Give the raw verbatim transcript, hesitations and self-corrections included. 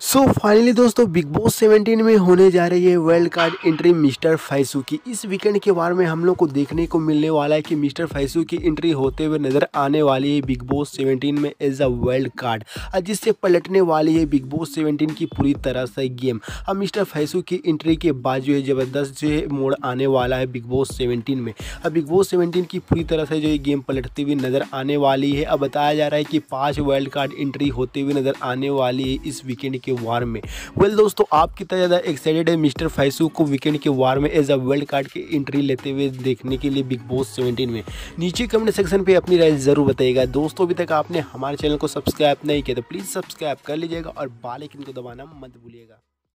सो so, finally दोस्तों big boss seventeen में होने जा रही है wild card entry mister Faisu की। इस वीकेंड के बारे में हम लोग को देखने को मिलने वाला है कि मिस्टर फैसू की एंट्री होते हुए नज़र आने वाली है बिग बॉस सेवनटीन में एज अ वर्ल्ड कार्ड, और जिससे पलटने वाली है बिग बॉस सेवनटीन की पूरी तरह से गेम। अब मिस्टर फैसू की एंट्री के बाद जो है ज़बरदस्त जो है मोड़ आने वाला है बिग बॉस सेवनटीन में। अब बिग बॉस सेवनटीन की पूरी तरह से जो है गेम पलटती हुई नज़र आने वाली है। अब बताया जा रहा है कि पाँच वर्ल्ड कार्ड एंट्री होते हुए नज़र आने वाली है इस वीकेंड के वार में। वेल दोस्तों, आप कितना ज़्यादा एक्साइटेड है मिस्टर फैसू को वीकेंड के वार में एज अ वर्ल्ड कार्ड की एंट्री लेते हुए देखने के लिए बिग बॉस सेवनटीन में? नीचे कमेंट सेक्शन पे अपनी राय ज़रूर बताइएगा। दोस्तों, अभी तक आपने हमारे चैनल को सब्सक्राइब नहीं किया तो प्लीज़ सब्सक्राइब कर लीजिएगा और बेल आइकन को दबाना मत भूलिएगा।